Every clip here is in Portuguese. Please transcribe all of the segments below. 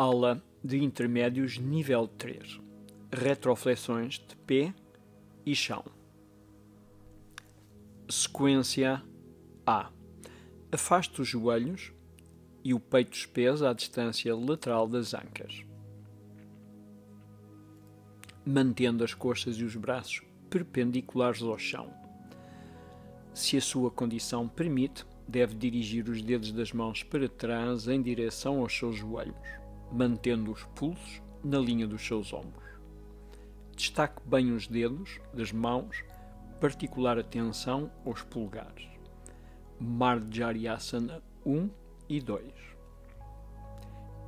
Aula de Intermédios Nível 3. Retroflexões de pé e chão. Sequência A. Afaste os joelhos e o peito dos pés à distância lateral das ancas, mantendo as costas e os braços perpendiculares ao chão. Se a sua condição permite, deve dirigir os dedos das mãos para trás em direção aos seus joelhos, mantendo os pulsos na linha dos seus ombros. Destaque bem os dedos das mãos, particular atenção aos polegares. Marjariasana 1 e 2.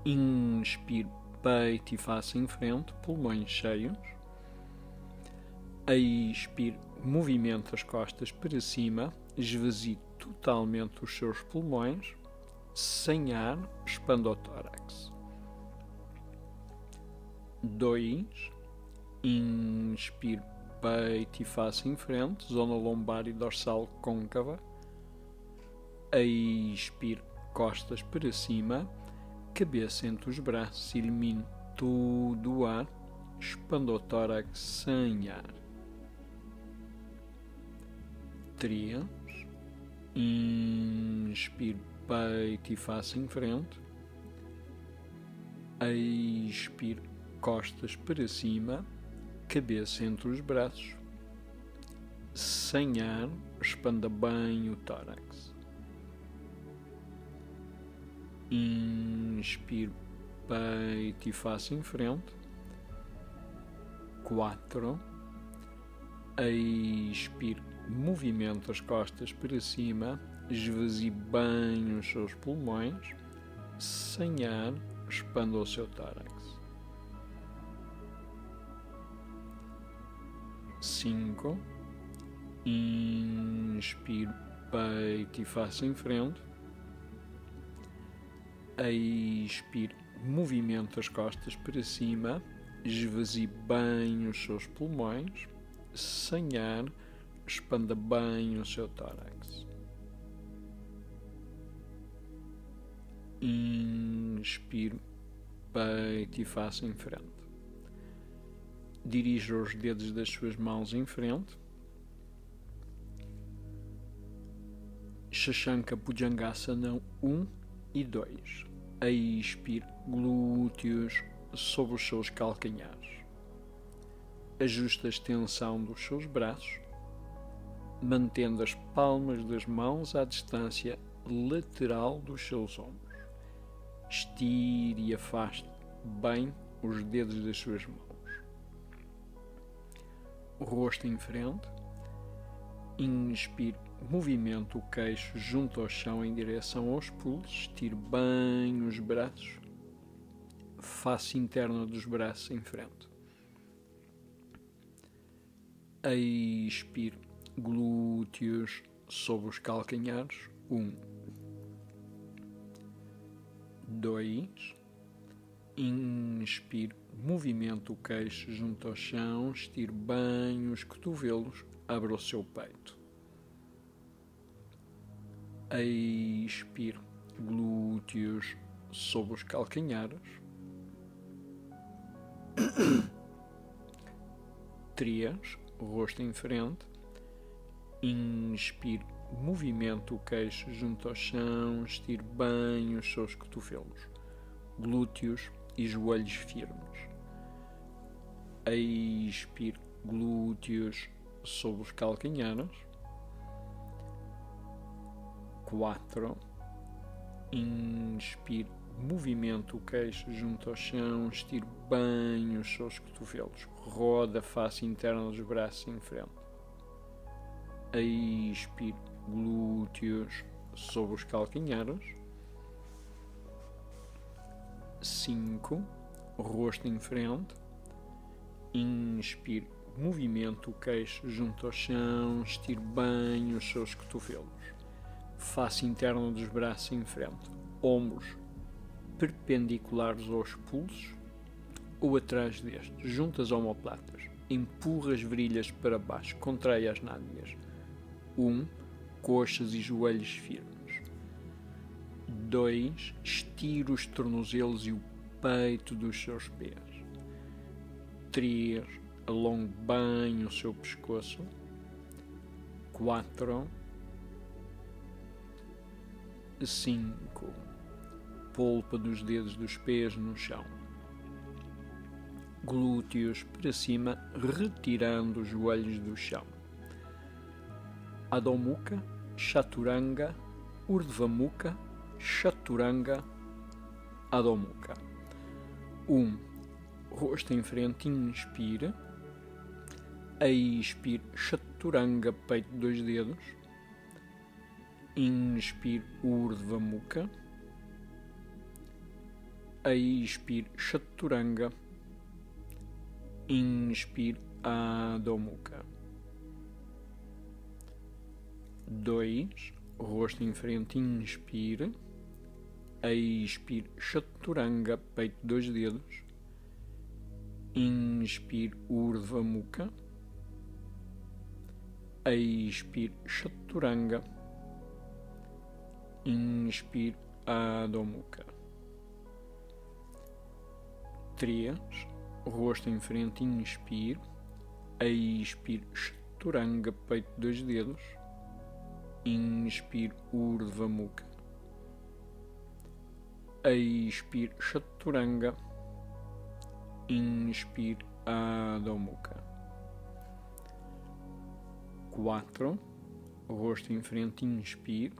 Inspire peito e face em frente, pulmões cheios. Expire, movimento as costas para cima, esvazie totalmente os seus pulmões, sem ar, expanda o tórax. 2. Inspire peito e face em frente, zona lombar e dorsal côncava. Expire costas para cima, cabeça entre os braços, elimine todo o ar, expanda o tórax sem ar. 3. Inspire peito e face em frente. Expire costas para cima, cabeça entre os braços, sem ar, expanda bem o tórax. Inspire peito e face em frente. 4. Expire, movimento as costas para cima, esvazie bem os seus pulmões, sem ar, expanda o seu tórax. 5. Inspire peito e face em frente. Expire, movimento as costas para cima, esvazie bem os seus pulmões, sem ar, expanda bem o seu tórax. Inspire peito e face em frente. Dirija os dedos das suas mãos em frente. Shashanka Pujangasana 1 e 2. Expire glúteos sobre os seus calcanhares. Ajuste a extensão dos seus braços, mantendo as palmas das mãos à distância lateral dos seus ombros. Estire e afaste bem os dedos das suas mãos. Rosto em frente. Inspire, movimento o queixo junto ao chão em direção aos pulsos. Estire bem os braços. Face interna dos braços em frente. Expire, glúteos sobre os calcanhares. 1, 2. Inspire, movimento o queixo junto ao chão, estire bem os cotovelos, abra o seu peito. Expire, glúteos sobre os calcanhares. 3. Rosto em frente. Inspire, movimento o queixo junto ao chão, estire bem os seus cotovelos, glúteos e joelhos firmes. Expire, glúteos sobre os calcanhares. 4. Inspire, movimento o queixo junto ao chão, estire bem os seus cotovelos, roda a face interna dos braços em frente. Expire, glúteos sobre os calcanhares. 5. Rosto em frente. Inspire, movimento o queixo junto ao chão, estire bem os seus cotovelos. Face interna dos braços em frente. Ombros perpendiculares aos pulsos ou atrás destes, juntas às omoplatas. Empurra as virilhas para baixo, contrai as nádegas. 1. Coxas e joelhos firmes. 2. Estire os tornozelos e o peito dos seus pés. 3. Alongue bem o seu pescoço. 4. 5. Polpa dos dedos dos pés no chão. Glúteos para cima, retirando os joelhos do chão. Adho Mukha, Chaturanga, Urdhva Mukha, Chaturanga, Adho Mukha. 1. Rosto em frente, inspira. Aí expira, Chaturanga, peito, dois dedos. Inspira, Urdhva Mukha. Aí expira, Chaturanga. Inspira, Adho Mukha. 2. Rosto em frente, inspira. Expira, Chaturanga, peito, dois dedos. Inspira, Urdhva Mukha. Expira, Chaturanga. Inspira, Adho Mukha. 3. Rosto em frente, inspira. Expira, Chaturanga, peito, dois dedos. Inspira, Urdhva Mukha. Expira, Chaturanga. Inspira, Adho Mukha. 4. Rosto em frente, inspira.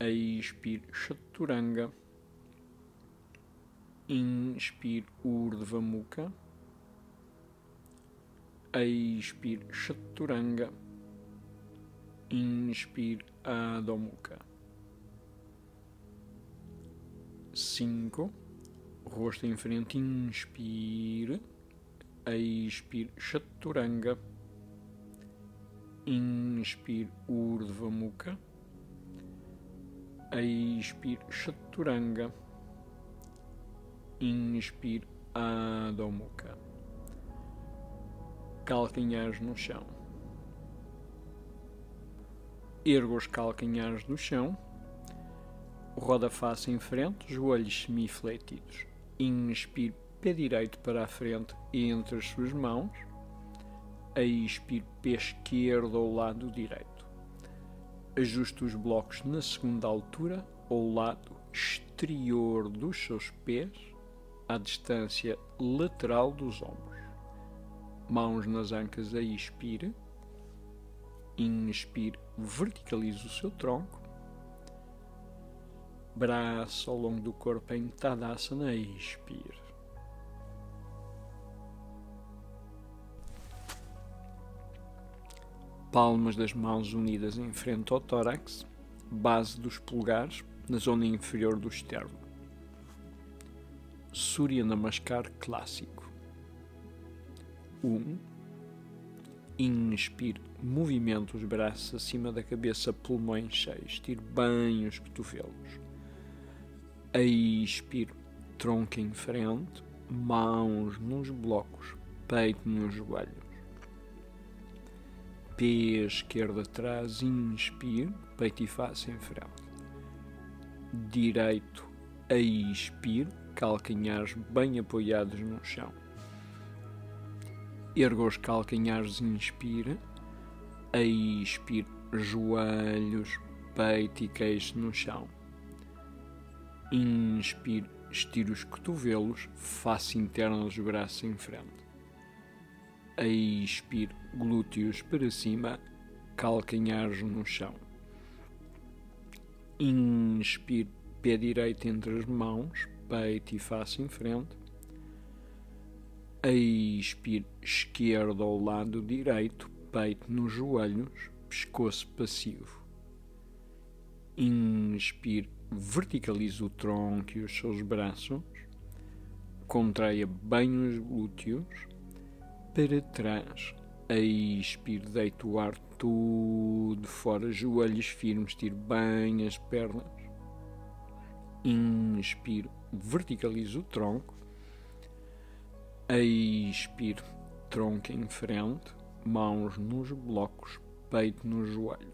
Expira, Chaturanga. Inspira, Urdhva Mukha. Expira, Chaturanga. Inspira, Adho Mukha. 5. Rosto em frente, inspira. Expira, Chaturanga. Inspira, Urdhva Mukha. Expira, Chaturanga. Inspira, Adho Mukha. Calcanhares no chão. Ergo os calcanhares do chão, roda a face em frente, joelhos semifletidos. Inspira, pé direito para a frente entre as suas mãos. Expira, pé esquerdo ao lado direito. Ajusta os blocos na segunda altura, ao lado exterior dos seus pés, à distância lateral dos ombros. Mãos nas ancas, expira. Inspira, verticaliza o seu tronco. Braço ao longo do corpo em Tadasana, expira. Palmas das mãos unidas em frente ao tórax, base dos polegares, na zona inferior do externo. Surya Namaskar clássico. 1. Inspira, movimento os braços acima da cabeça, pulmões cheios, estire bem os cotovelos. Expira, tronco em frente, mãos nos blocos, peito nos joelhos. Pé esquerdo atrás, inspira, peito e face em frente. Direito, expira, calcanhares bem apoiados no chão. Erga os calcanhares, inspira. Expira, joelhos, peito e queixo no chão. Inspira, estira os cotovelos, face interna dos braços em frente. Expira, glúteos para cima, calcanhares no chão. Inspira, pé direito entre as mãos, peito e face em frente. Expira, esquerdo ao lado direito, peito nos joelhos, pescoço passivo. Inspira, verticaliza o tronco e os seus braços. Contraia bem os glúteos. Para trás, expira, deita o ar tudo fora, joelhos firmes, estira bem as pernas. Inspira, verticaliza o tronco. Expira, tronco em frente, mãos nos blocos, peito nos joelhos.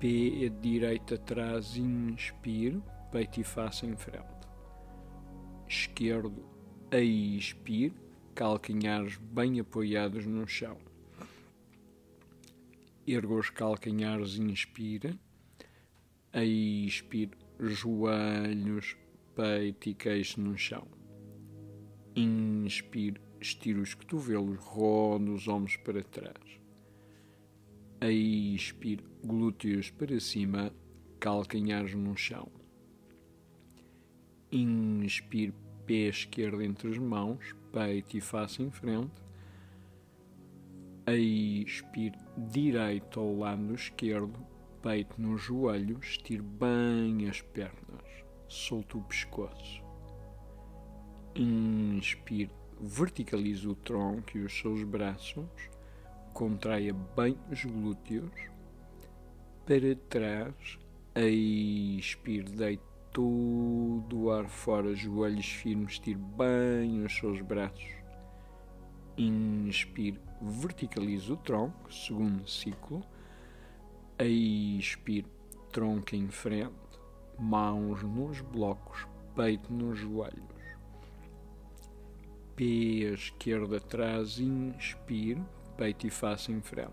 Pé direito atrás, inspira, peito e face em frente. esquerdo a expir, calcanhares bem apoiados no chão. Erga os calcanhares, inspira. A expir, joelhos, peito e queixo no chão. Inspira, estira os cotovelos, roda os ombros para trás. A expir, glúteos para cima, calcanhares no chão. Inspira, pé esquerdo entre as mãos, peito e face em frente. A expira, direito ao lado esquerdo, peito nos joelhos, estira bem as pernas, solta o pescoço. Inspira, verticaliza o tronco e os seus braços, contraia bem os glúteos, para trás. Expira, deita todo o ar fora, joelhos firmes, estira bem os seus braços. Inspira, verticaliza o tronco, segundo ciclo. Expira, tronco em frente, mãos nos blocos, peito nos joelhos. Pé esquerdo atrás, inspira, peito e face em frente.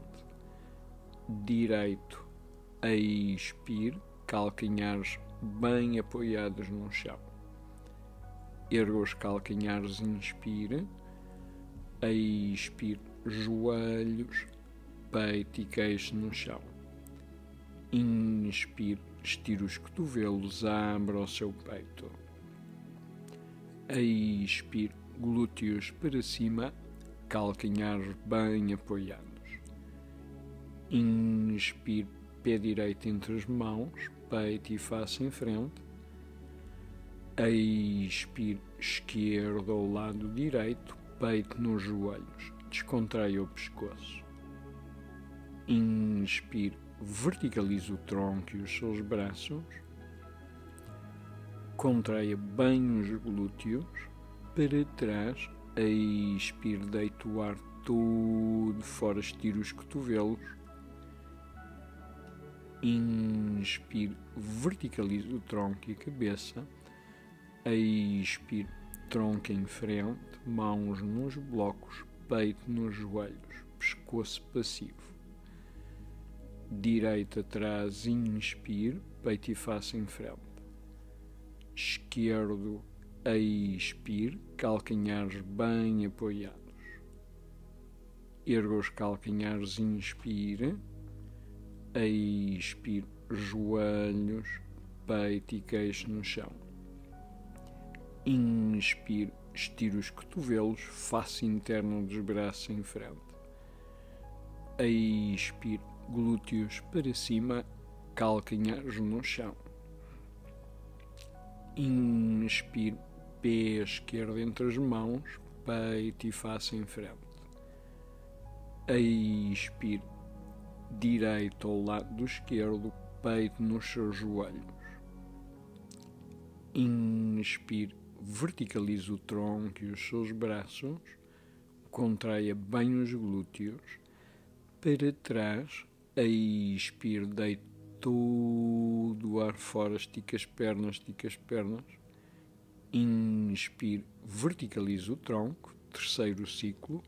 Direito, expira, calcanhares bem apoiados no chão. Erga os calcanhares, inspira. Expira, joelhos, peito e queixo no chão. Inspira, estira os cotovelos, abra o seu peito. Expira, glúteos para cima, calcanhares bem apoiados. Inspira, pé direito entre as mãos, peito e face em frente. Expira, esquerdo ao lado direito, peito nos joelhos, descontrai o pescoço. Inspira, verticaliza o tronco e os seus braços, contraia bem os glúteos, para trás. Expira, deita o ar todo fora, estira os cotovelos. Inspira, verticaliza o tronco e a cabeça. Expira, tronco em frente, mãos nos blocos, peito nos joelhos, pescoço passivo. Direita atrás, inspira, peito e face em frente. Esquerdo, expira, calcanhares bem apoiados. Erga os calcanhares, inspira. Expira, joelhos, peito e queixo no chão. Inspira, estira os cotovelos, face interna dos braços em frente. Expira, glúteos para cima, calcanhares no chão. Inspira, pé esquerdo entre as mãos, peito e face em frente. Expira, direito ao lado do esquerdo, peito nos seus joelhos. Inspira, verticaliza o tronco e os seus braços, contraia bem os glúteos, para trás. Expira, deita todo o ar fora, estica as pernas. Inspira, verticaliza o tronco, terceiro ciclo.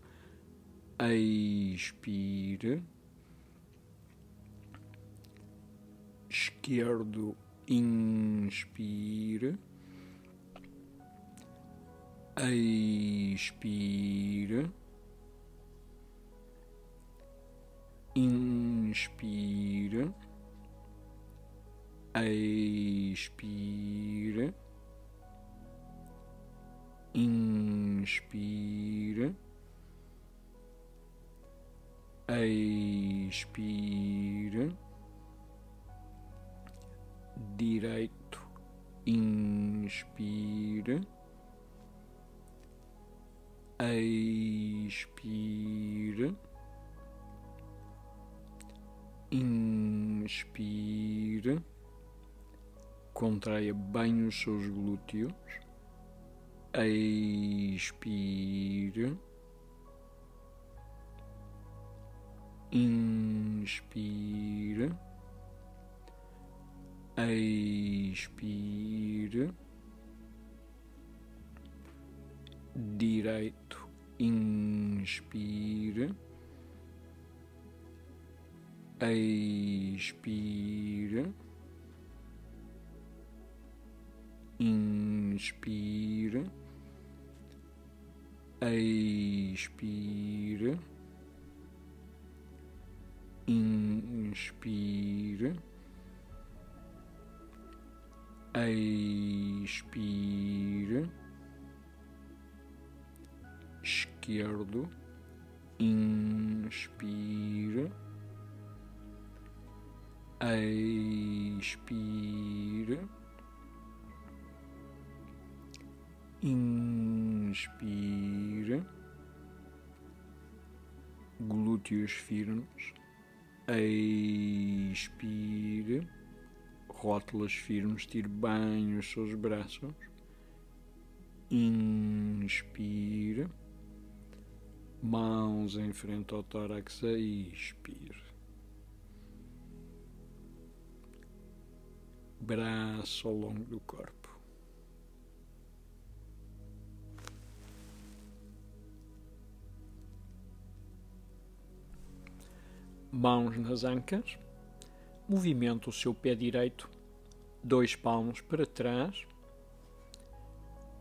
Expira, esquerdo, inspira. Expira, inspira, expira, inspira, expira, direito, inspira, expira, inspira, contraia bem os seus glúteos. Expira, inspira, expira, direito, inspire, expire, inspire, expire, inspire, expire, esquerdo, inspire, expire, inspire, glúteos firmes, expire, rótulas firmes, tire bem os seus braços, inspire, mãos em frente ao tórax, expire, braço ao longo do corpo. Mãos nas ancas, movimenta o seu pé direito, dois palmos para trás,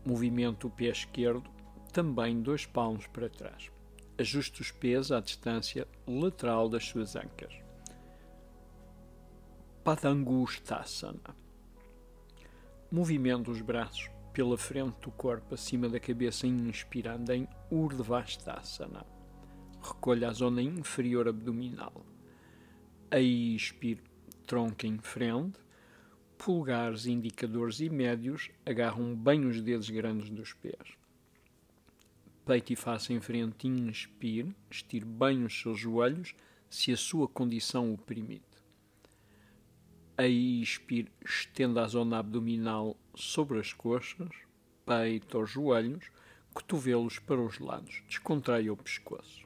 movimenta o pé esquerdo, também dois palmos para trás. Ajuste os pés à distância lateral das suas ancas. Padangustasana. Movimenta os braços pela frente do corpo, acima da cabeça, inspirando em Urdhva Hastasana. Recolha a zona inferior abdominal. Expire, tronco em frente, polegares, indicadores e médios agarram bem os dedos grandes dos pés. Peito e face em frente, inspire, estire bem os seus joelhos, se a sua condição o permite. Expire, estenda a zona abdominal sobre as coxas, peito aos joelhos, cotovelos para os lados, descontraia o pescoço.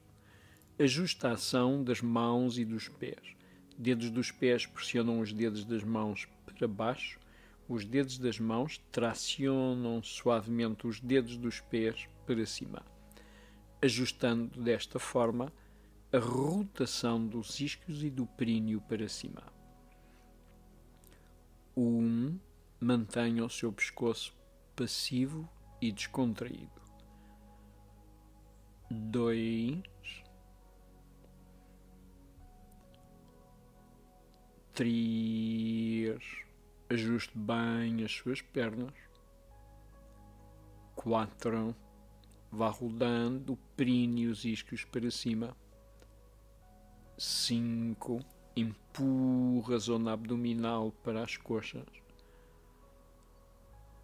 Ajusta a ação das mãos e dos pés. Dedos dos pés pressionam os dedos das mãos para baixo. Os dedos das mãos tracionam suavemente os dedos dos pés para cima. Ajustando desta forma a rotação dos isquios e do períneo para cima. Mantenha o seu pescoço passivo e descontraído. 2. 3, ajuste bem as suas pernas, 4, vá rodando o períneo e os isquios para cima, 5, empurra a zona abdominal para as coxas,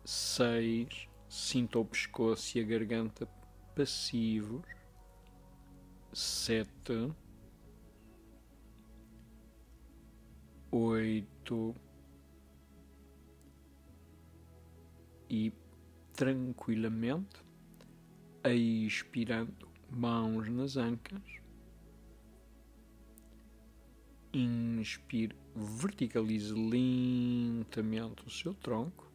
6, sinta o pescoço e a garganta passivos, 7, 8 e tranquilamente, expirando, mãos nas ancas, inspire, verticalize lentamente o seu tronco,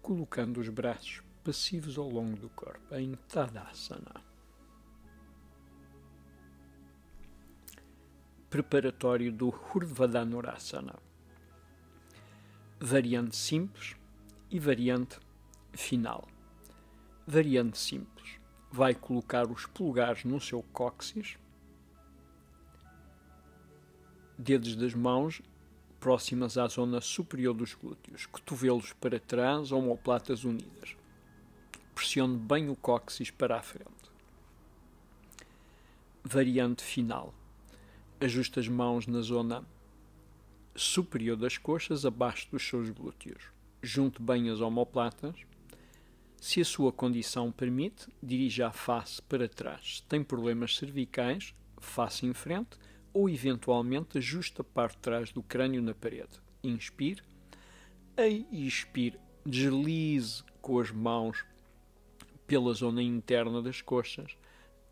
colocando os braços passivos ao longo do corpo em Tadasana. Preparatório do Urdhva Dhanurasana. Variante simples e variante final. Variante simples. Vai colocar os polegares no seu cóccix. Dedos das mãos próximas à zona superior dos glúteos. Cotovelos para trás, omoplatas unidas. Pressione bem o cóccix para a frente. Variante final. Ajusta as mãos na zona superior das coxas, abaixo dos seus glúteos. Junte bem as omoplatas. Se a sua condição permite, dirija a face para trás. Se tem problemas cervicais, face em frente ou, eventualmente, ajusta a parte de trás do crânio na parede. Inspire. Expire. Deslize com as mãos pela zona interna das coxas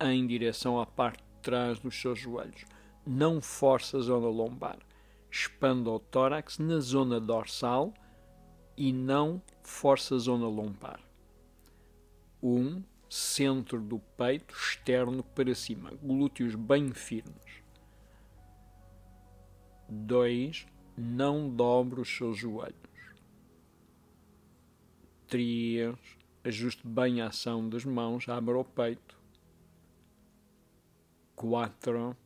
em direção à parte de trás dos seus joelhos. Não force a zona lombar. Expanda o tórax na zona dorsal e não força a zona lombar. Centro do peito, externo para cima, glúteos bem firmes. 2. Não dobre os seus joelhos. 3. Ajuste bem a ação das mãos, abra o peito. 4.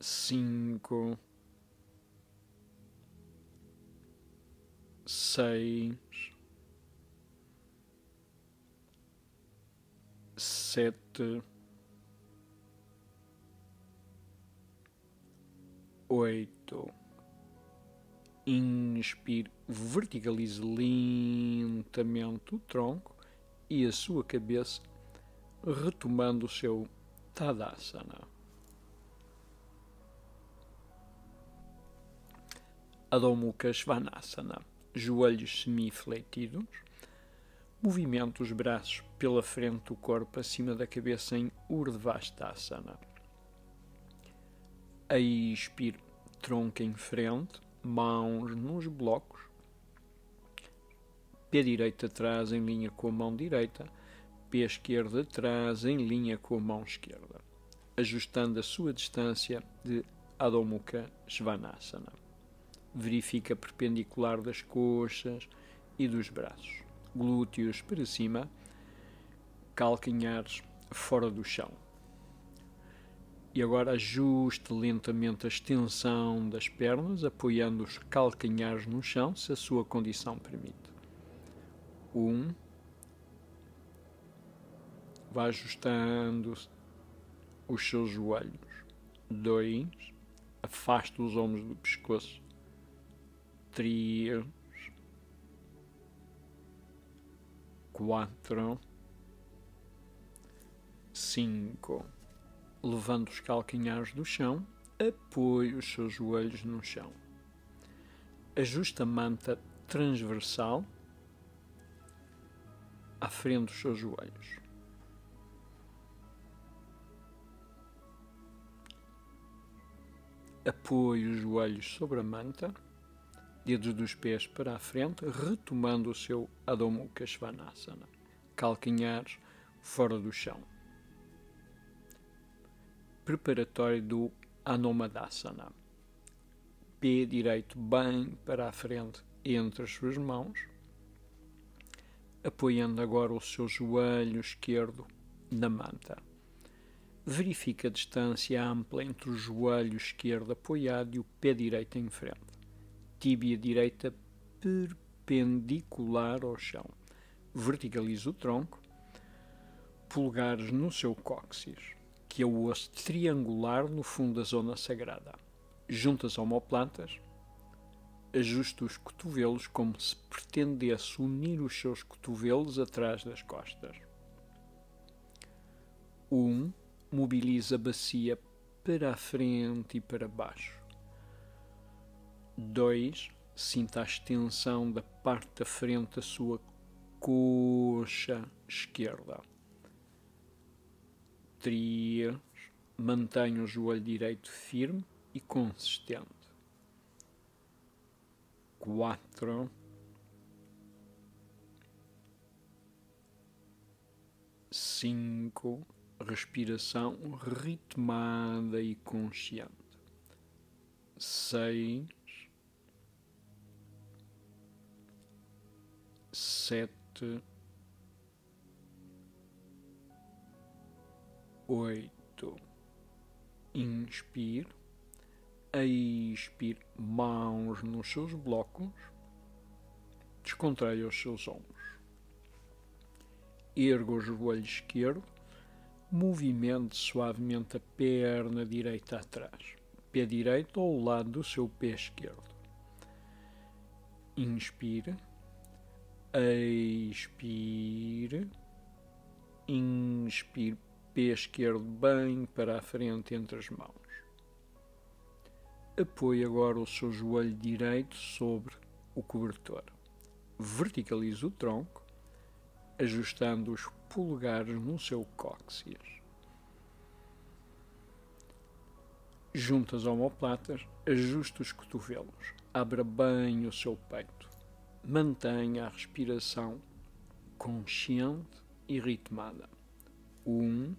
5. 6, 7, 8. Inspire, verticalize lentamente o tronco e a sua cabeça, retomando o seu Tadasana. Adho Mukha Shvanasana. Joelhos semifletidos, movimento os braços pela frente do corpo, acima da cabeça em Urdhva Hastasana. Expire, tronco em frente, mãos nos blocos, pé direito atrás em linha com a mão direita, pé esquerdo atrás em linha com a mão esquerda, ajustando a sua distância de Adho Mukha Shvanasana. Verifica a perpendicular das coxas e dos braços, glúteos para cima, calcanhares fora do chão. E agora ajuste lentamente a extensão das pernas, apoiando os calcanhares no chão, se a sua condição permite. 1. Vá ajustando os seus joelhos. 2. Afaste os ombros do pescoço. 3, 4, 5. Levando os calcanhares do chão, apoie os seus joelhos no chão. Ajusta a manta transversal à frente dos seus joelhos. Apoie os joelhos sobre a manta. Dedos dos pés para a frente, retomando o seu Adho Mukha Svanasana. Calcanhares fora do chão. Preparatório do Anomadasana. Pé direito bem para a frente entre as suas mãos. Apoiando agora o seu joelho esquerdo na manta. Verifica a distância ampla entre o joelho esquerdo apoiado e o pé direito em frente. Tíbia direita perpendicular ao chão. Verticaliza o tronco. Polegares no seu cóccix, que é o osso triangular no fundo da zona sagrada. Junta as omoplatas. Ajusta os cotovelos como se pretendesse unir os seus cotovelos atrás das costas. 1. Mobiliza a bacia para a frente e para baixo. 2. Sinta a extensão da parte da frente da sua coxa esquerda. 3. Mantenha o joelho direito firme e consistente. 4. 5. Respiração ritmada e consciente. 6. 7, 8. Inspire, expire, mãos nos seus blocos, descontraia os seus ombros, erga o joelho esquerdo, movimente suavemente a perna direita atrás, pé direito ao lado do seu pé esquerdo. Inspire, expire, inspire, pé esquerdo bem para a frente entre as mãos. Apoie agora o seu joelho direito sobre o cobertor. Verticalize o tronco, ajustando os polegares no seu cóccix. junta as omoplatas, ajusta os cotovelos, abra bem o seu peito. Mantenha a respiração consciente e ritmada. 1.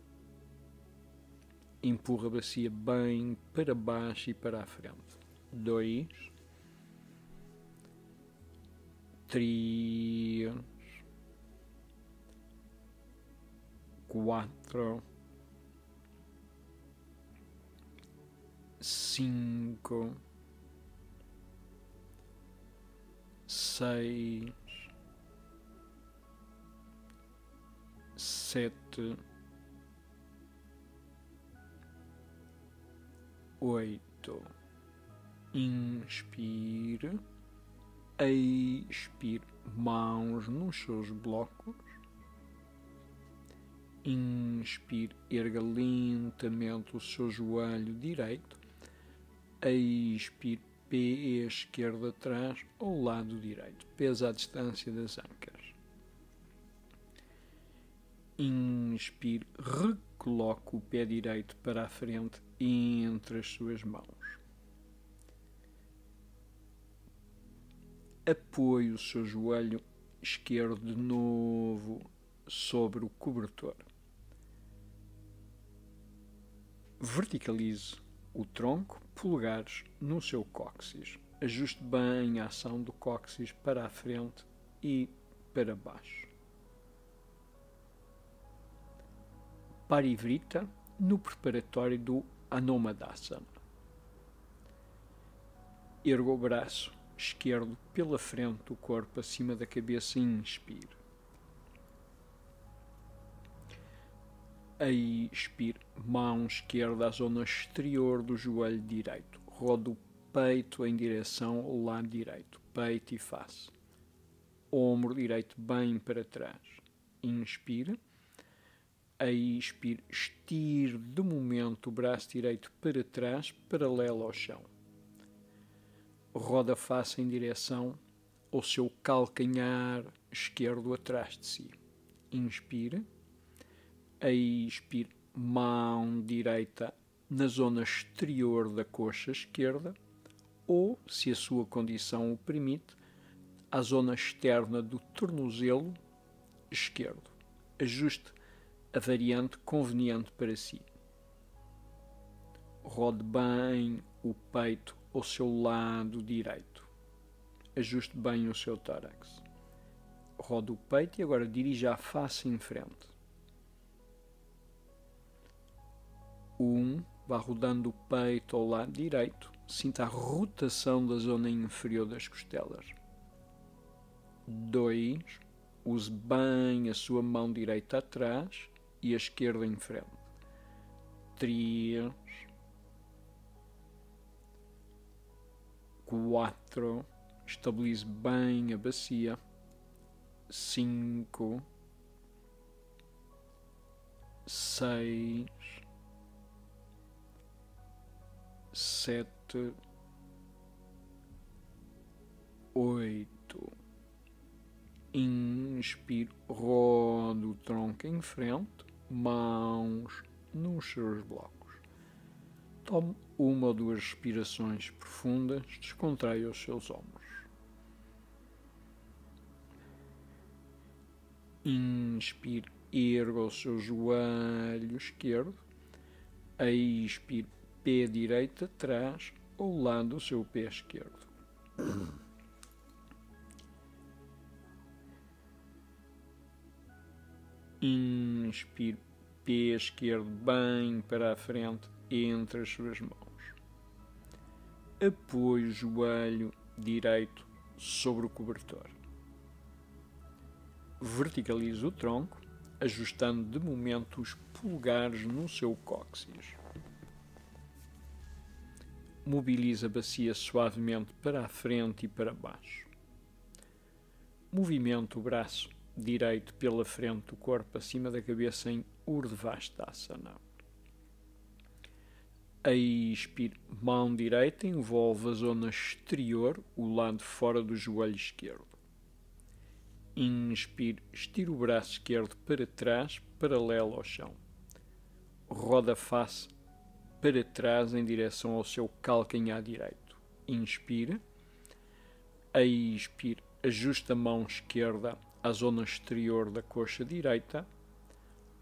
Empurra a bacia bem para baixo e para a frente. 2. 3. 4. 5, 6, 7, 8, inspire, expire, mãos nos seus blocos, inspire, erga lentamente o seu joelho direito, expire, pé esquerdo atrás ao lado direito, pés à distância das ancas. Inspire, recoloque o pé direito para a frente entre as suas mãos. Apoie o seu joelho esquerdo de novo sobre o cobertor. Verticalize o tronco, polegares no seu cóccix. Ajuste bem a ação do cóccix para a frente e para baixo. Parivrita no preparatório do Anomadasana. Erga o braço esquerdo pela frente do corpo, acima da cabeça, e inspire. Expire, mão esquerda à zona exterior do joelho direito. Roda o peito em direção ao lado direito, peito e face. Ombro direito bem para trás. Inspire. Expire, estire de momento o braço direito para trás, paralelo ao chão. Roda a face em direção ao seu calcanhar esquerdo atrás de si. Inspire. Expire, mão direita na zona exterior da coxa esquerda ou, se a sua condição o permite, à zona externa do tornozelo esquerdo. Ajuste a variante conveniente para si. Rode bem o peito ao seu lado direito. Ajuste bem o seu tórax. Rode o peito e agora dirija a face em frente. 1, vá rodando o peito ao lado direito, sinta a rotação da zona inferior das costelas. 2, use bem a sua mão direita atrás e a esquerda em frente. 3, 4, estabilize bem a bacia. 5, 6, 7, 8, inspire, roda o tronco em frente, mãos nos seus blocos. Tome uma ou duas respirações profundas, descontraia os seus ombros. Inspire, erga o seu joelho esquerdo, expire, pé direito atrás ao lado do seu pé esquerdo. Inspire, pé esquerdo bem para a frente entre as suas mãos. Apoie o joelho direito sobre o cobertor. Verticalize o tronco, ajustando de momento os polegares no seu cóccix. Mobiliza a bacia suavemente para a frente e para baixo. Movimenta o braço direito pela frente do corpo, acima da cabeça, em Urdhva Hastasana. Expire, mão direita envolve a zona exterior, o lado fora do joelho esquerdo. Inspire, estira o braço esquerdo para trás, paralelo ao chão. Roda a face para trás em direção ao seu calcanhar direito. Inspira. Expira. Ajusta a mão esquerda à zona exterior da coxa direita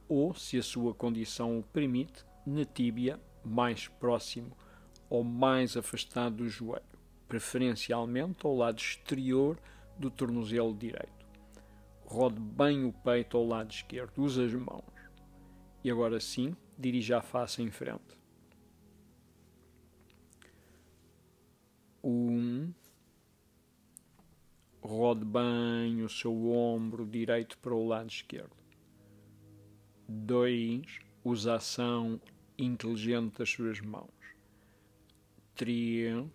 ou, se a sua condição o permite, na tíbia mais próximo ou mais afastado do joelho, preferencialmente ao lado exterior do tornozelo direito. Rode bem o peito ao lado esquerdo, usa as mãos. E agora sim, dirija a face em frente. 1. Rode bem o seu ombro direito para o lado esquerdo. 2. Usa a ação inteligente das suas mãos. 3.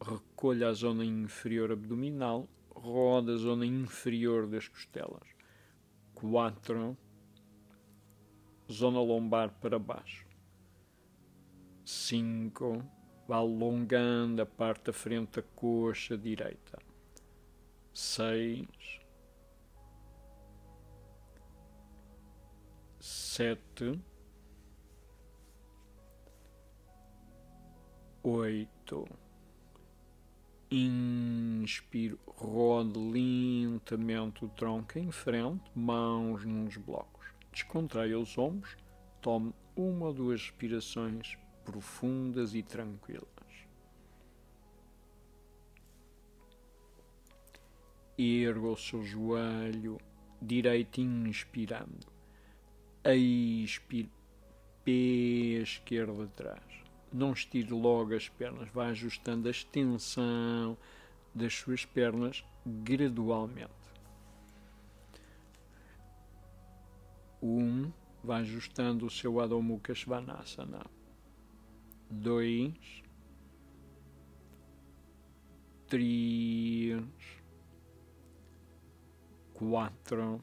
Recolha a zona inferior abdominal. Roda a zona inferior das costelas. 4. Zona lombar para baixo. 5. Vá alongando a parte da frente da coxa direita. 6, 7, 8. Inspiro, rode lentamente o tronco em frente, mãos nos blocos. Descontraia os ombros, tome uma ou duas respirações profundas e tranquilas. Erga o seu joelho direito, inspirando. Expire, pé esquerdo atrás. Não estire logo as pernas, vá ajustando a extensão das suas pernas gradualmente. 1. Vá ajustando o seu Adho Mukha Shvanasana. 2. 3. 4,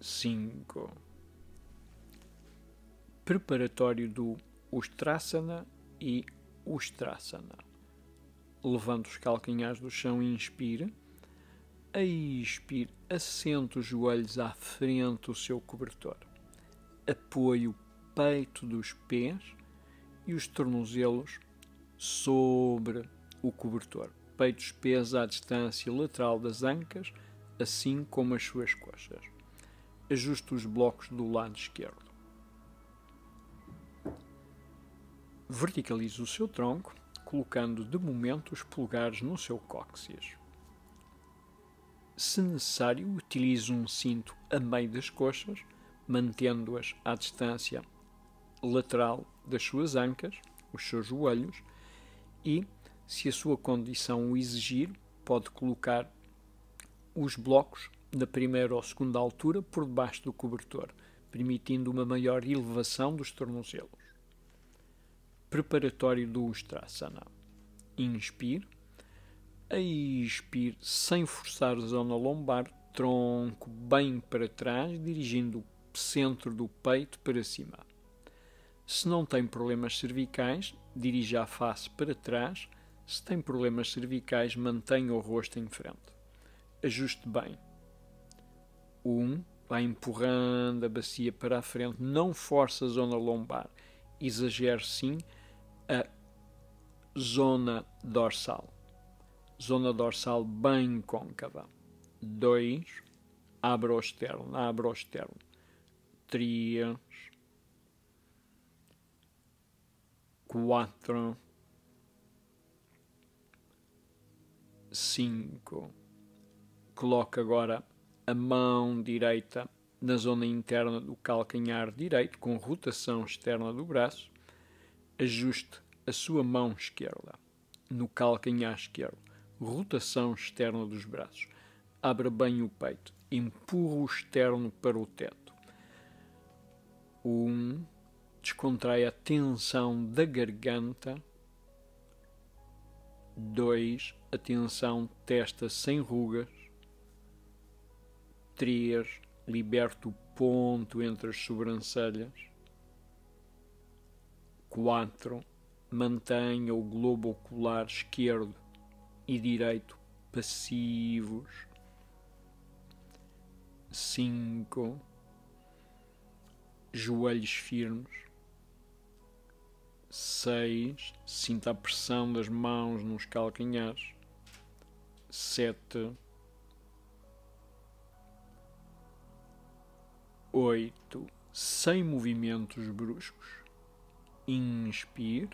5. Preparatório do Ustrasana e Ustrasana. Levanta os calcanhares do chão e inspira. Expira, assenta os joelhos à frente do seu cobertor. Apoie o peito dos pés e os tornozelos sobre o cobertor. Peito dos pés à distância lateral das ancas, assim como as suas coxas. Ajuste os blocos do lado esquerdo. Verticalize o seu tronco, colocando de momento os polegares no seu cóccix. Se necessário, utilize um cinto a meio das coxas, mantendo-as à distância lateral das suas ancas, os seus joelhos, e, se a sua condição o exigir, pode colocar os blocos na primeira ou segunda altura por debaixo do cobertor, permitindo uma maior elevação dos tornozelos. Preparatório do Ustrasana. Inspire. Expire, sem forçar a zona lombar, tronco bem para trás, dirigindo o centro do peito para cima. Se não tem problemas cervicais, dirija a face para trás. Se tem problemas cervicais, mantenha o rosto em frente. Ajuste bem. 1. Vai empurrando a bacia para a frente. Não force a zona lombar. Exagere sim a zona dorsal. Zona dorsal bem côncava. 2. Abra o externo. Abra o externo. 3. 4. 5. Coloque agora a mão direita na zona interna do calcanhar direito, com rotação externa do braço. Ajuste a sua mão esquerda no calcanhar esquerdo, rotação externa dos braços. Abra bem o peito, empurra o externo para o teto. 1. Descontrai a tensão da garganta. 2. A tensão testa sem rugas. 3. Liberta o ponto entre as sobrancelhas. 4. Mantenha o globo ocular esquerdo e direito passivos. 5. Joelhos firmes. 6. Sinta a pressão das mãos nos calcanhares. 7. 8. Sem movimentos bruscos. Inspire.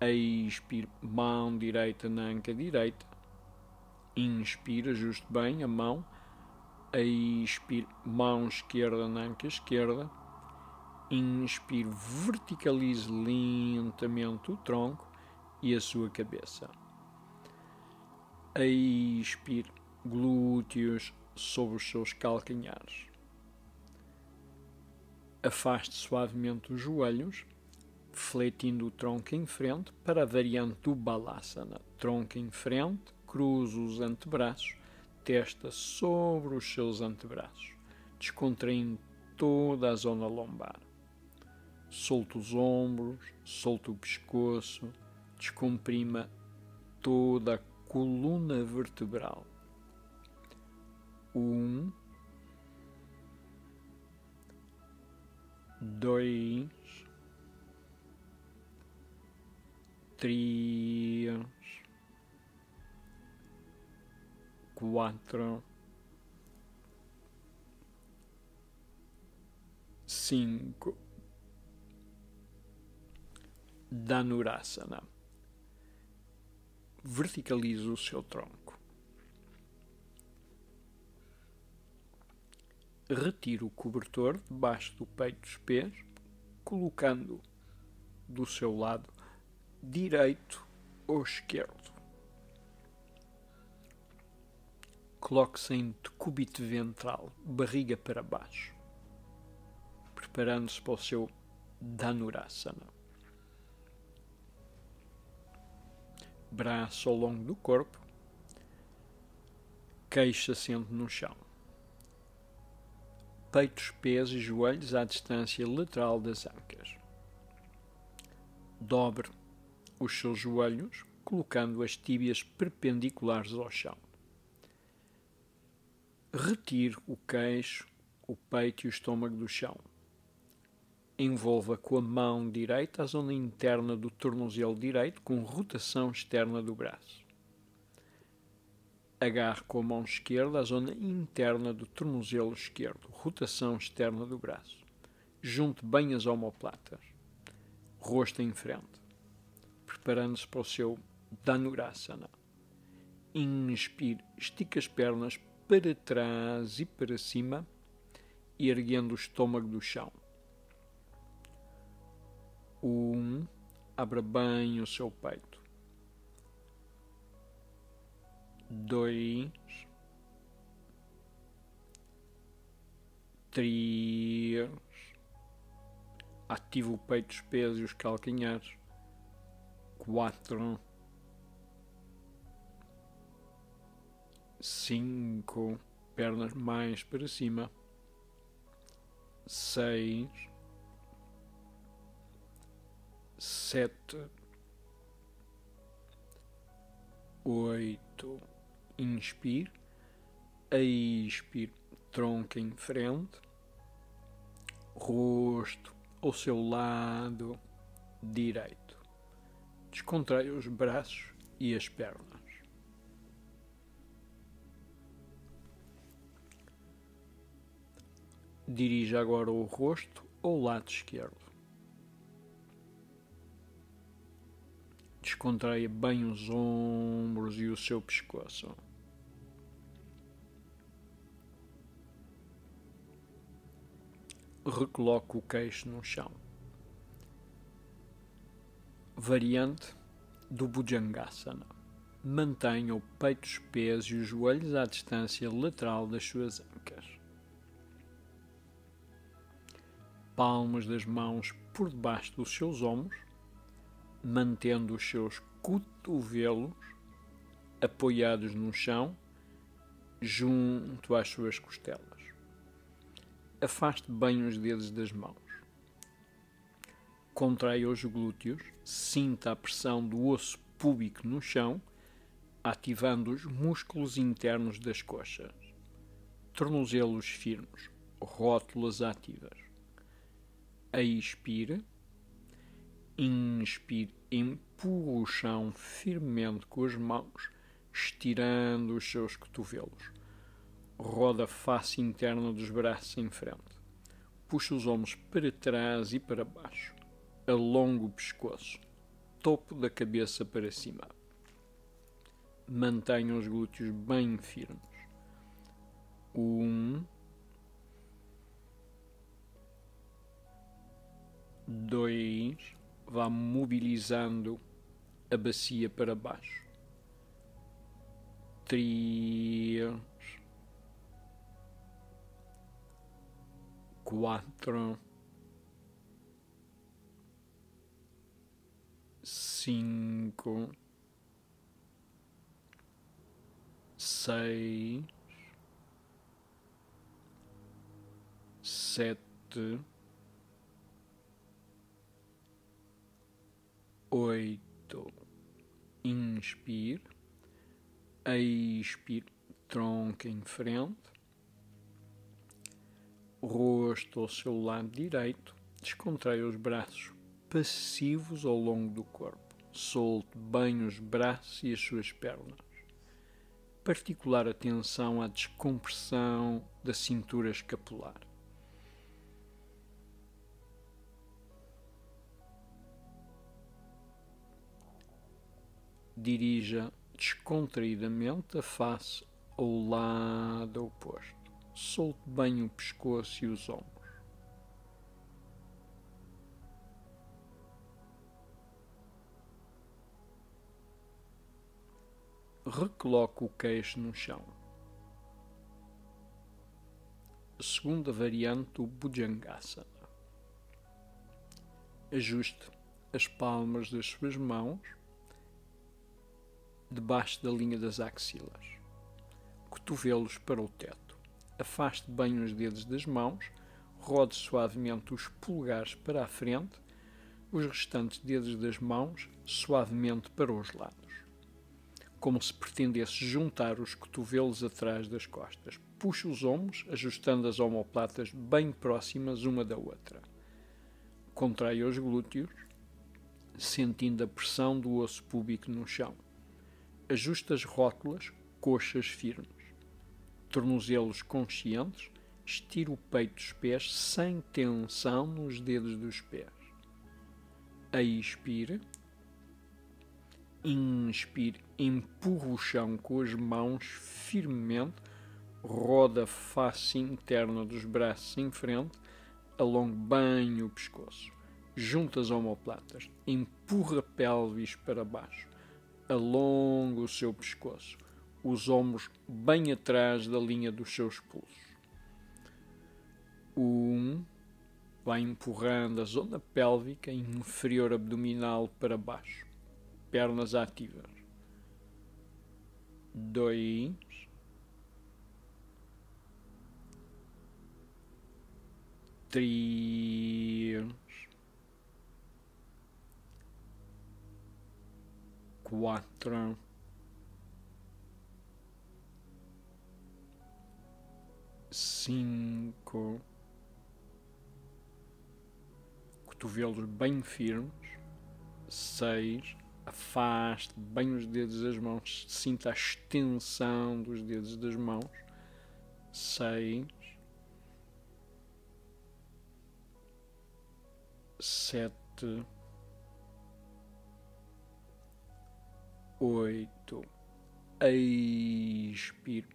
Expire. Mão direita na anca direita. Inspire. Ajuste bem a mão. Expire. Mão esquerda na anca esquerda. Inspire, verticalize lentamente o tronco e a sua cabeça. Expire, glúteos sobre os seus calcanhares. Afaste suavemente os joelhos, fletindo o tronco em frente para a variante do Balasana. Tronco em frente, cruza os antebraços, testa sobre os seus antebraços, descontraindo toda a zona lombar. Solta os ombros, solta o pescoço, descomprima toda a coluna vertebral. 1, 2, 3, 4, 5. Dhanurasana. Verticalize o seu tronco. Retire o cobertor debaixo do peito dos pés, colocando-o do seu lado direito ou esquerdo. Coloque-se em decúbito ventral, barriga para baixo, preparando-se para o seu Dhanurasana. Braço ao longo do corpo, queixo assente no chão, peitos, pés e joelhos à distância lateral das ancas. Dobre os seus joelhos, colocando as tíbias perpendiculares ao chão. Retire o queixo, o peito e o estômago do chão. Envolva com a mão direita a zona interna do tornozelo direito com rotação externa do braço. Agarre com a mão esquerda a zona interna do tornozelo esquerdo, rotação externa do braço. Junte bem as omoplatas, rosto em frente, preparando-se para o seu Dhanurasana. Inspire, estique as pernas para trás e para cima, erguendo o estômago do chão. 1, abra bem o seu peito. 2, 3, ativa o peito, os pés e os calcanhares. 4, 5, pernas mais para cima. 6, 7, 8, inspire, expire, tronco em frente, rosto ao seu lado direito, descontrai os braços e as pernas. Dirija agora o rosto ao lado esquerdo. Descontraia bem os ombros e o seu pescoço. Recoloque o queixo no chão. Variante do Bhujangasana. Mantenha o peito, os pés e os joelhos à distância lateral das suas ancas. Palmas das mãos por debaixo dos seus ombros, mantendo os seus cotovelos apoiados no chão, junto às suas costelas. Afaste bem os dedos das mãos. Contraia os glúteos, sinta a pressão do osso púbico no chão, ativando os músculos internos das coxas. Tornozelos firmes, rótulas ativas. Expire. Inspire, empurra o chão firmemente com as mãos, estirando os seus cotovelos. Roda a face interna dos braços em frente. Puxa os ombros para trás e para baixo. Alonga o pescoço. Topo da cabeça para cima. Mantenha os glúteos bem firmes. 1, 2, vá mobilizando a bacia para baixo. 3, 4, 5, 6, 7, 8. Inspire, expire, tronco em frente, rosto ao seu lado direito, descontraia os braços passivos ao longo do corpo. Solte bem os braços e as suas pernas. Particular atenção à descompressão da cintura escapular. Dirija descontraidamente a face ao lado oposto. Solte bem o pescoço e os ombros. Recoloque o queixo no chão. A segunda variante do Bhujangasana. Ajuste as palmas das suas mãos debaixo da linha das axilas. Cotovelos para o teto. Afaste bem os dedos das mãos. Rode suavemente os polegares para a frente. Os restantes dedos das mãos suavemente para os lados. Como se pretendesse juntar os cotovelos atrás das costas. Puxa os ombros, ajustando as omoplatas bem próximas uma da outra. Contrai os glúteos, sentindo a pressão do osso púbico no chão. Ajusta as rótulas, coxas firmes. Tornozelos conscientes, estira o peito dos pés sem tensão nos dedos dos pés. Expire. Inspire, empurra o chão com as mãos firmemente, roda a face interna dos braços em frente, alonga bem o pescoço, junta as omoplatas, empurra a pelvis para baixo, alonga o seu pescoço, os ombros bem atrás da linha dos seus pulsos. 1, vai empurrando a zona pélvica inferior abdominal para baixo. Pernas ativas. 3, 4, 5. Cotovelos bem firmes. 6. Afaste bem os dedos das mãos. Sinta a extensão dos dedos das mãos. 6, 7, 8. Expire,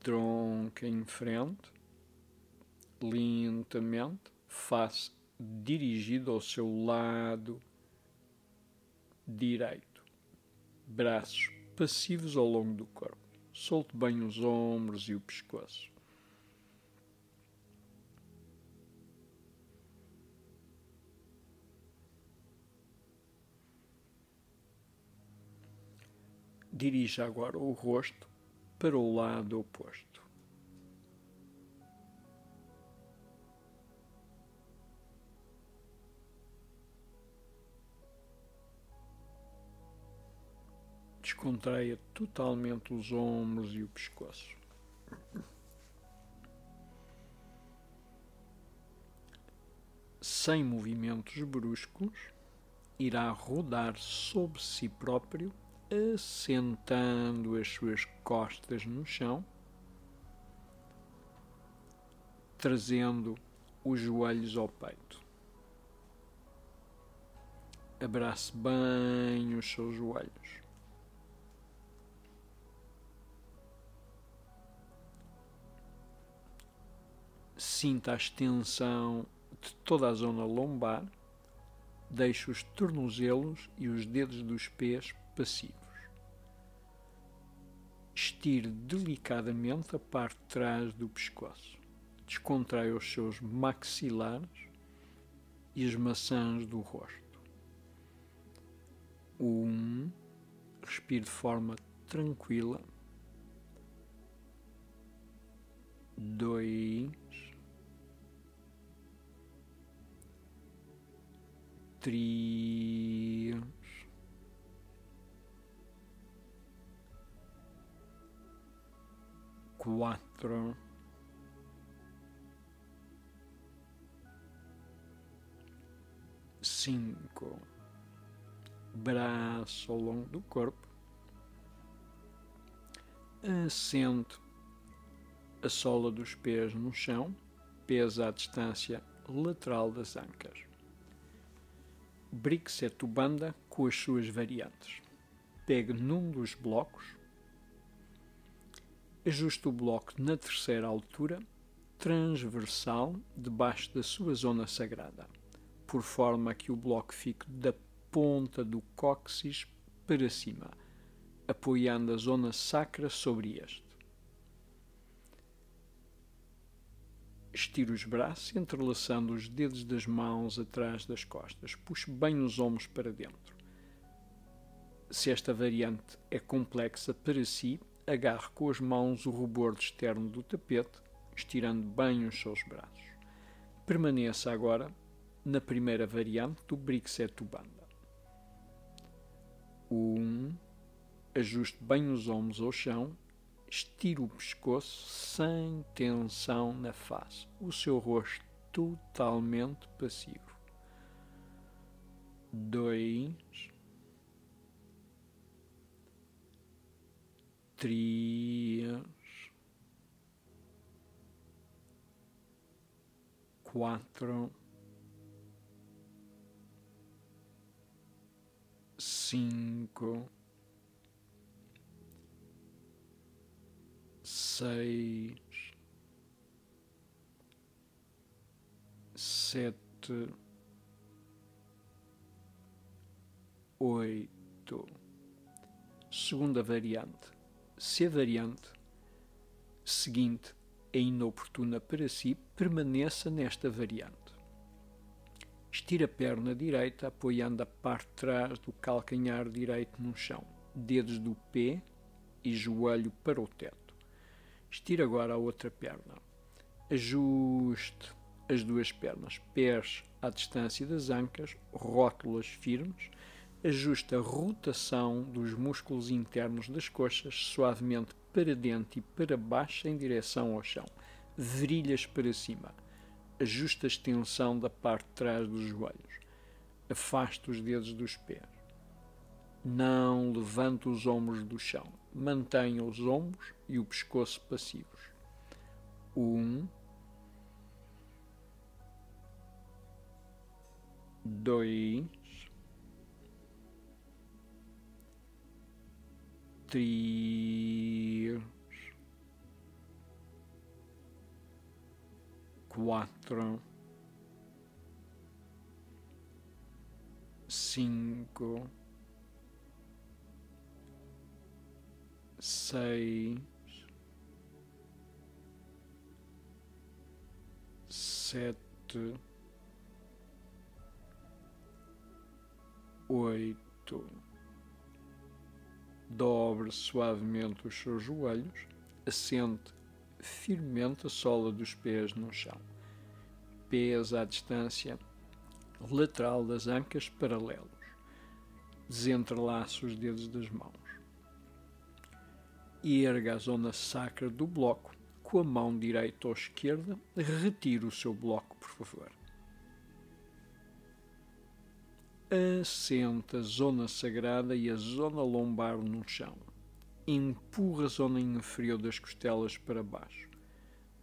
tronco em frente. Lentamente, face dirigida ao seu lado direito, braços passivos ao longo do corpo. Solte bem os ombros e o pescoço. Dirija agora o rosto para o lado oposto. Descontraia totalmente os ombros e o pescoço. Sem movimentos bruscos, irá rodar sobre si próprio, assentando as suas costas no chão, trazendo os joelhos ao peito. Abrace bem os seus joelhos. Sinta a extensão de toda a zona lombar. Deixe os tornozelos e os dedos dos pés passivos. Estire delicadamente a parte de trás do pescoço. Descontraia os seus maxilares e as maçãs do rosto. Respire de forma tranquila. 2, 3, 4, 5, braço ao longo do corpo, assente a sola dos pés no chão, pesa à distância lateral das ancas. Briksetu Bandha com as suas variantes. Pegue num dos blocos, ajuste o bloco na terceira altura, transversal, debaixo da sua zona sagrada, por forma que o bloco fique da ponta do cóccix para cima, apoiando a zona sacra sobre este. Estire os braços, entrelaçando os dedos das mãos atrás das costas. Puxe bem os ombros para dentro. Se esta variante é complexa para si, agarre com as mãos o rebordo externo do tapete, estirando bem os seus braços. Permaneça agora na primeira variante do Briksetu Bandha. 1. Ajuste bem os ombros ao chão. Estire o pescoço sem tensão na face, o seu rosto totalmente passivo. 2, 3, 4, 5. 6, 7, 8. Segunda variante. Se a variante seguinte é inoportuna para si, permaneça nesta variante. Estira a perna direita, apoiando a parte de trás do calcanhar direito no chão, dedos do pé e joelho para o teto. Estira agora a outra perna. Ajuste as duas pernas, pés à distância das ancas, rótulas firmes. Ajuste a rotação dos músculos internos das coxas, suavemente para dentro e para baixo em direção ao chão. Virilhas para cima. Ajuste a extensão da parte de trás dos joelhos. Afaste os dedos dos pés. Não levante os ombros do chão. Mantenha os ombros e o pescoço passivos. 1, 2, 3, 4, 5. 6, 7, 8. Dobre suavemente os seus joelhos, assente firmemente a sola dos pés no chão, pés à distância lateral das ancas paralelos, desentrelace os dedos das mãos. Erga a zona sacra do bloco com a mão direita ou esquerda. Retire o seu bloco, por favor. assenta a zona sagrada e a zona lombar no chão. Empurra a zona inferior das costelas para baixo.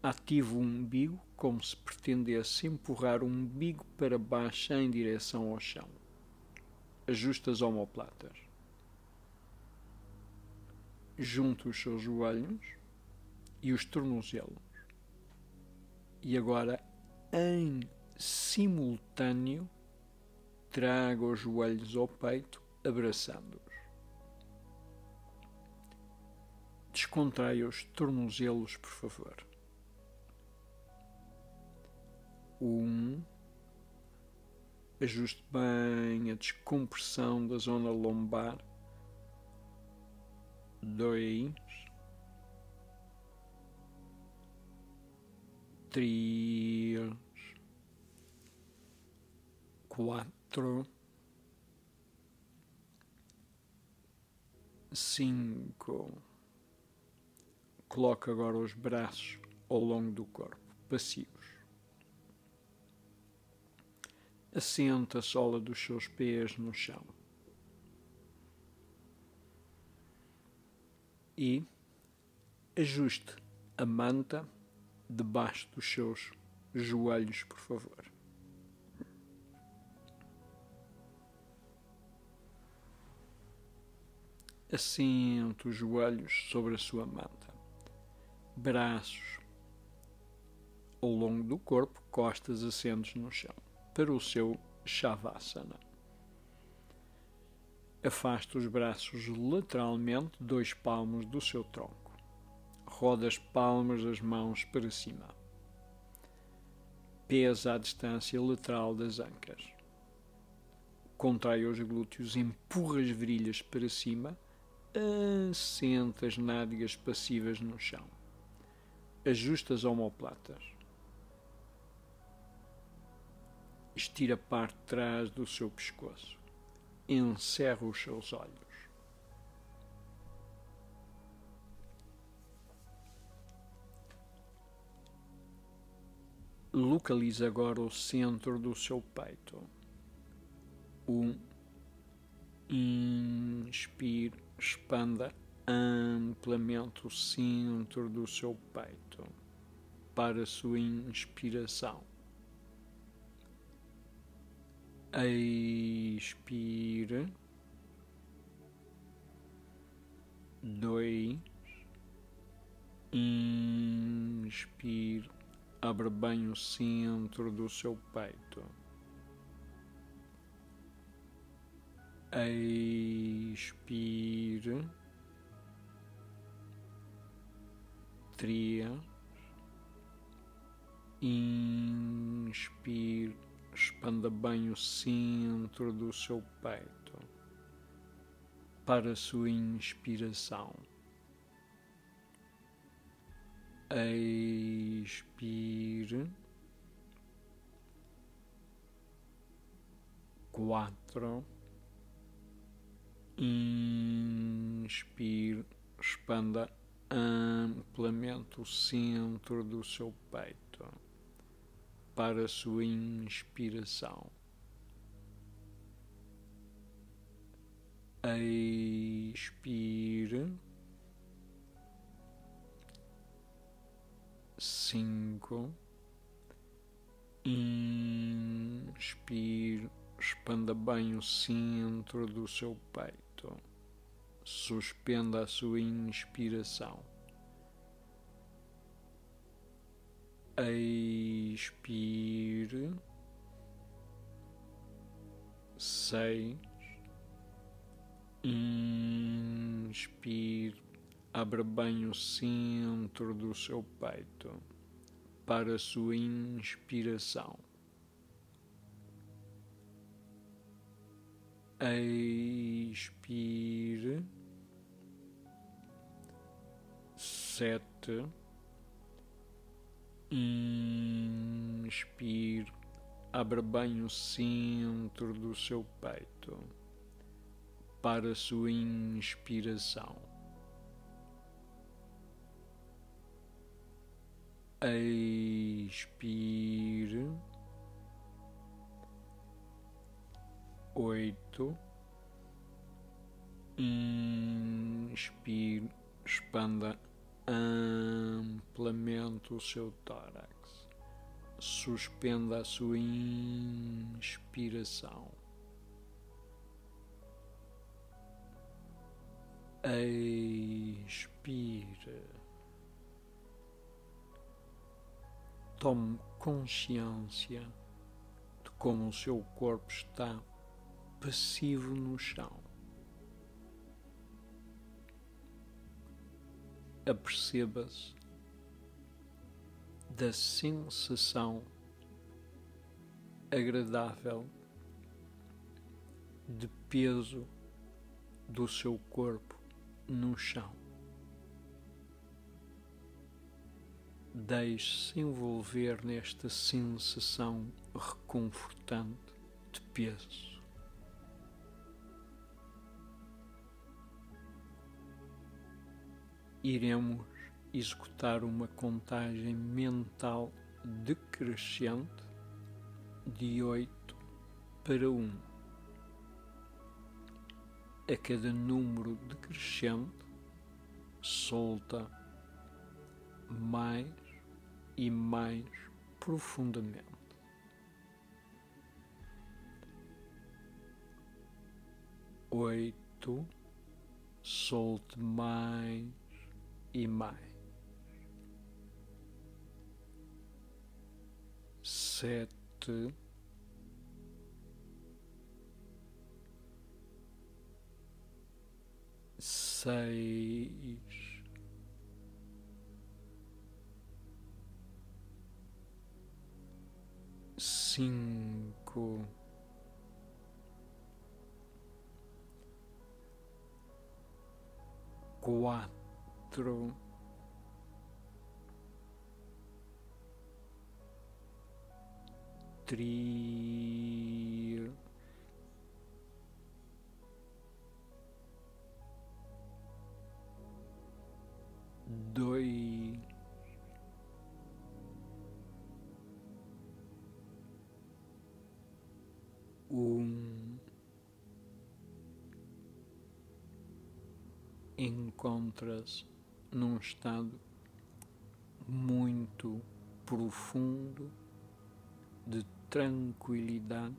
Ativa o umbigo como se pretendesse empurrar o umbigo para baixo em direção ao chão. Ajusta as omoplatas. Junta os seus joelhos e os tornozelos. E agora, em simultâneo, traga os joelhos ao peito, abraçando-os. Descontraia os tornozelos, por favor. 1. Ajuste bem a descompressão da zona lombar. 2. 3. 4. 5. Coloque agora os braços ao longo do corpo, passivos. Assenta a sola dos seus pés no chão. E ajuste a manta debaixo dos seus joelhos, por favor. Assenta os joelhos sobre a sua manta. Braços ao longo do corpo, costas assentes no chão, para o seu Shavasana. Afaste os braços lateralmente, 2 palmos do seu tronco. Roda as palmas das mãos para cima. Pesa a distância lateral das ancas. Contrai os glúteos, empurra as virilhas para cima, assenta as nádegas passivas no chão. Ajusta as omoplatas. Estira a parte de trás do seu pescoço. Encerra os seus olhos. Localiza agora o centro do seu peito. Inspire, expanda amplamente o centro do seu peito para a sua inspiração. Expira. 2. Inspira. Abre bem o centro do seu peito. Expira. 3. Inspira. Expanda bem o centro do seu peito para a sua inspiração. Expire. 4. Inspire. Expanda amplamente o centro do seu peito para a sua inspiração. Expire. 5. Inspire. Expanda bem o centro do seu peito. Suspenda a sua inspiração. Expire. 6. Inspire. Abra bem o centro do seu peito para a sua inspiração. Expire. 7. Inspire. Abra bem o centro do seu peito para a sua inspiração. Expire. 8, inspire, expanda amplamente o seu tórax, suspenda a sua inspiração, expire, tome consciência de como o seu corpo está passivo no chão. Aperceba-se da sensação agradável de peso do seu corpo no chão. Deixe-se envolver nesta sensação reconfortante de peso. Iremos executar uma contagem mental decrescente de 8 para 1. A cada número decrescente, solta mais e mais profundamente. Oito, solte mais e mais. 7, 6, 5, 4, 3, 2, 1. Encontra-se num estado muito profundo de tranquilidade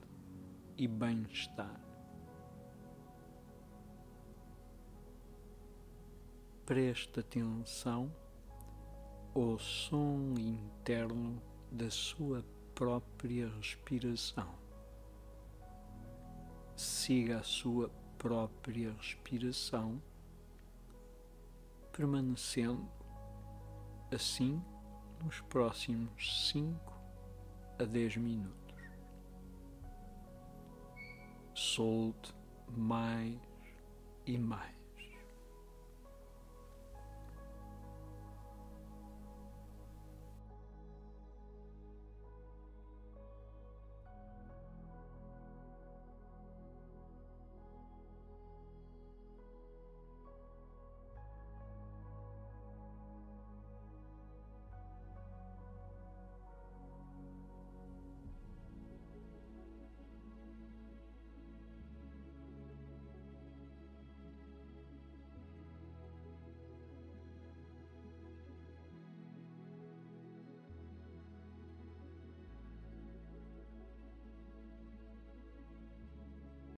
e bem-estar. Preste atenção ao som interno da sua própria respiração. Siga a sua própria respiração, permanecendo assim nos próximos 5 a 10 minutos. Solte mais e mais.